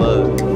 love.